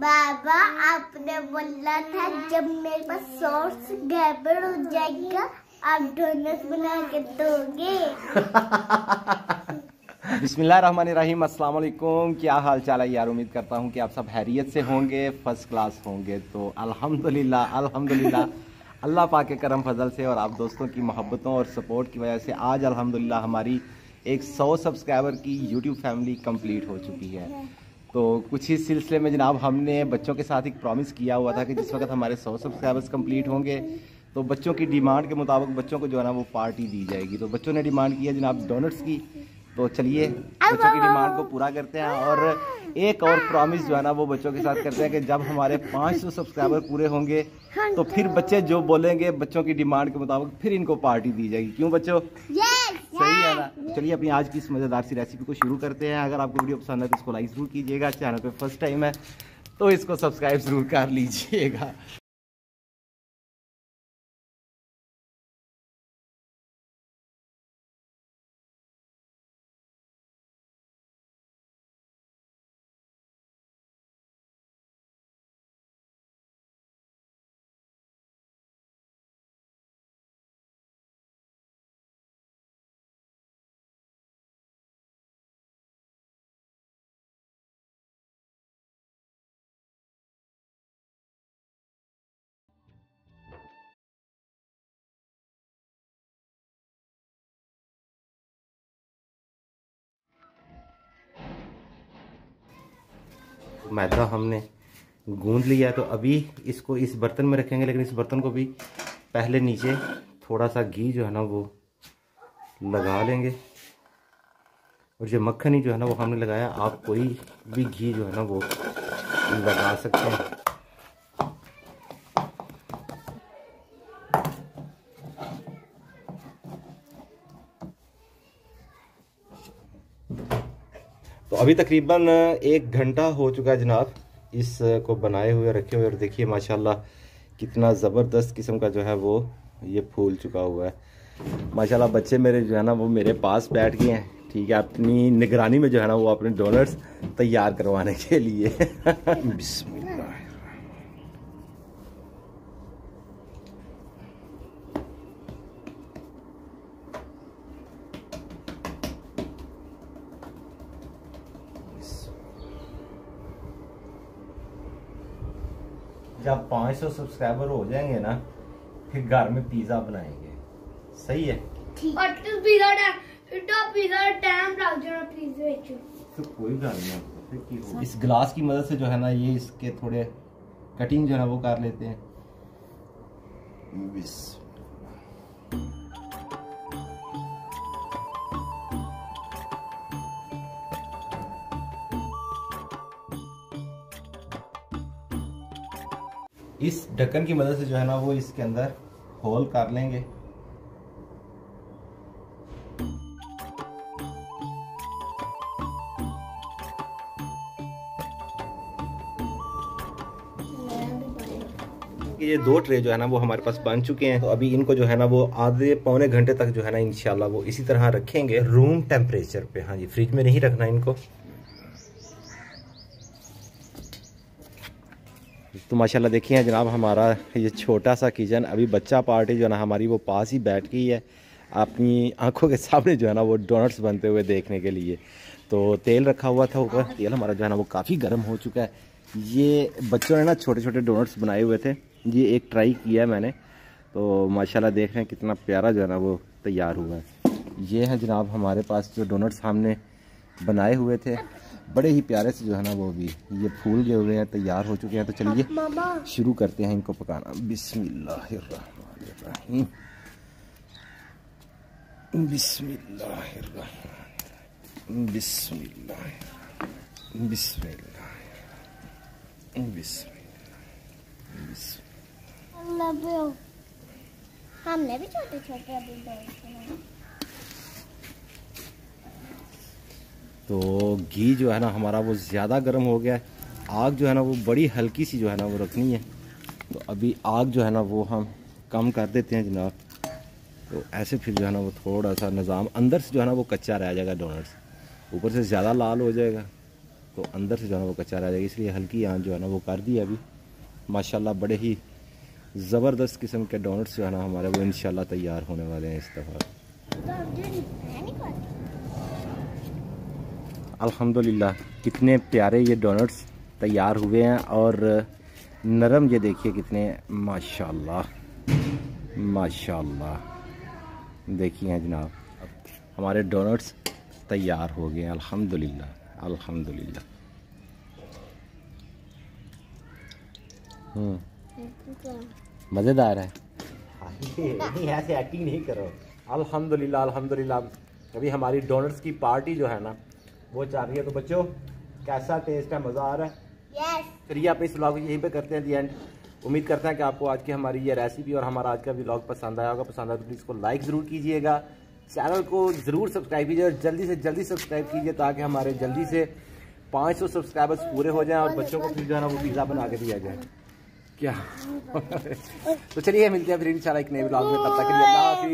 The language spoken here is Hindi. बाबा आपने बोला था जब मेरे पास सोर्स गड़बड़ हो जाएगा आप डोनट्स बना के दोगे। बिस्मिल्लाहिर्रहमानिर्रहीम, अस्सलाम वालेकुम। क्या हाल चाल है यार, उम्मीद करता हूँ कि आप सब हैरियत से होंगे, फर्स्ट क्लास होंगे। तो अल्हम्दुलिल्लाह अल्हम्दुलिल्लाह अल्लाह पाक के करम फजल से और आप दोस्तों की मोहब्बतों और सपोर्ट की वजह से आज अल्हम्दुलिल्लाह हमारी 100 सब्सक्राइबर की YouTube फैमिली कंप्लीट हो चुकी है। तो कुछ ही सिलसिले में जनाब हमने बच्चों के साथ एक प्रॉमिस किया हुआ था कि जिस वक्त हमारे 100 सब्सक्राइबर्स कंप्लीट होंगे तो बच्चों की डिमांड के मुताबिक बच्चों को जो है ना वो पार्टी दी जाएगी। तो बच्चों ने डिमांड किया जनाब डोनट्स की, तो चलिए बच्चों की डिमांड को पूरा करते हैं और एक और प्रॉमिस जो है ना वो बच्चों के साथ करते हैं कि जब हमारे 500 सब्सक्राइबर पूरे होंगे तो फिर बच्चे जो बोलेंगे बच्चों की डिमांड के मुताबिक फिर इनको पार्टी दी जाएगी। क्यों बच्चों? सही है ना। चलिए अपनी आज की इस मज़ेदार सी रेसिपी को शुरू करते हैं। अगर आपको वीडियो पसंद है तो इसको लाइक ज़रूर कीजिएगा, चैनल पर फर्स्ट टाइम है तो इसको सब्सक्राइब ज़रूर कर लीजिएगा। मैदा हमने गूंद लिया, तो अभी इसको इस बर्तन में रखेंगे, लेकिन इस बर्तन को भी पहले नीचे थोड़ा सा घी जो है ना वो लगा लेंगे। और जो मक्खन ही जो है ना वो हमने लगाया, आप कोई भी घी जो है ना वो लगा सकते हैं। तो अभी तकरीबन 1 घंटा हो चुका है जनाब इसको बनाए हुए रखे हुए, और देखिए माशाल्लाह कितना ज़बरदस्त किस्म का जो है वो ये फूल चुका हुआ है। माशाल्लाह बच्चे मेरे जो है ना वो मेरे पास बैठ गए हैं, ठीक है, अपनी निगरानी में जो है ना वो अपने डोनट्स तैयार करवाने के लिए। बिस्मिल्लाह। जब 500 सब्सक्राइबर हो जाएंगे ना फिर घर में पिज्जा बनाएंगे। सही है। तो कोई बात नहीं, इस गिलास की मदद से जो है ना ये इसके थोड़े कटिंग जो है ना वो कर लेते हैं। इस ढक्कन की मदद से जो है ना वो इसके अंदर होल कर लेंगे। ये 2 ट्रे जो है ना वो हमारे पास बन चुके हैं, तो अभी इनको जो है ना वो आधे पौने घंटे तक जो है ना इंशाल्लाह वो इसी तरह रखेंगे रूम टेम्परेचर पे। हाँ जी, फ्रिज में नहीं रखना इनको। तो माशाल्लाह देखिए जनाब हमारा ये छोटा सा किचन, अभी बच्चा पार्टी जो है ना हमारी वो पास ही बैठ गई है अपनी आंखों के सामने जो है ना वो डोनट्स बनते हुए देखने के लिए। तो तेल रखा हुआ था ऊपर, तेल हमारा जो है ना वो काफ़ी गर्म हो चुका है। ये बच्चों ने ना छोटे छोटे डोनट्स बनाए हुए थे, ये एक ट्राई किया है मैंने, तो माशाल्लाह देख रहे हैं कितना प्यारा जो है ना वो तैयार हुआ है। ये है जनाब हमारे पास जो डोनट्स हमने बनाए हुए थे, बड़े ही प्यारे से जो है ना वो भी ये फूल गए हुए हैं, तैयार हो चुके हैं। तो चलिए शुरू करते हैं इनको पकाना। बिस्मिल्लाहिर्रहमानिर्रहीम बिस्मिल्लाहिर्रहमानिर्रहीम बिस्मिल्लाहिर्रहमानिर्रहीम बिस्मिल्लाहिर्रहमानिर्रहीम बिस्मिल्लाहिर्रहमानिर्रहीम। हमने भी छोटे छोटे अभी बनाए। तो घी जो है ना हमारा वो ज़्यादा गर्म हो गया है, आग जो है ना वो बड़ी हल्की सी जो है ना वो रखनी है। तो अभी आग जो है ना वो हम कम कर देते हैं जनाब। तो ऐसे फिर जो है ना वो थोड़ा सा निज़ाम अंदर से जो है ना वो कच्चा रह जाएगा, डोनट्स ऊपर से ज़्यादा लाल हो जाएगा। तो अंदर से जो है ना वो कच्चा रह जाएगी, इसलिए हल्की आँच जो है ना वो कर दी अभी। माशाल्लाह बड़े ही ज़बरदस्त किस्म के डोनट्स जो है ना हमारे वो इंशाल्लाह तैयार होने वाले हैं इस दफ़ा। अल्हम्दुलिल्लाह कितने प्यारे ये डोनट्स तैयार हुए हैं और नरम, ये देखिए कितने माशाल्लाह माशाल्लाह। देखिए हैं जनाब हमारे डोनट्स तैयार हो गए हैं अल्हम्दुलिल्लाह अल्हम्दुलिल्लाह। मज़ेदार है, यहाँ से एक्टिंग नहीं करो। अल्हम्दुलिल्लाह अल्हम्दुलिल्लाह अभी हमारी डोनट्स की पार्टी जो है ना वो चाह रही है। तो बच्चों कैसा टेस्ट है, मज़ा आ रहा है? यस। फिर ये आप इस व्लॉग यहीं पे करते हैं दी एंड। उम्मीद करते हैं कि आपको आज की हमारी ये रेसिपी और हमारा आज का व्लॉग पसंद आया होगा। पसंद आया तो प्लीज़ इसको लाइक ज़रूर कीजिएगा, चैनल को ज़रूर सब्सक्राइब कीजिए और जल्दी से जल्दी सब्सक्राइब कीजिए ताकि हमारे जल्दी से 500 सब्सक्राइबर्स पूरे हो जाएँ और बच्चों को फिर जो है ना वो पिज़्ज़ा बना के दिया जाए क्या। तो चलिए मिलते हैं फिर इंशाल्लाह एक नए व्लॉग में, तब तक के लिए अल्लाह हाफ़िज़।